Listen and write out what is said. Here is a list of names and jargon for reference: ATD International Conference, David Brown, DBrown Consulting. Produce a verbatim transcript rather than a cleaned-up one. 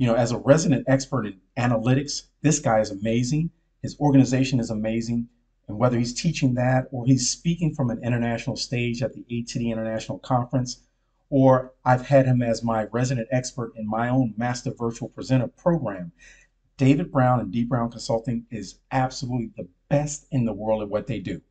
you know, as a resident expert in analytics, this guy is amazing. His organization is amazing. And whether he's teaching that or he's speaking from an international stage at the A T D International Conference, or I've had him as my resident expert in my own Master Virtual Presenter program, David Brown and DBrown Consulting is absolutely the best in the world at what they do.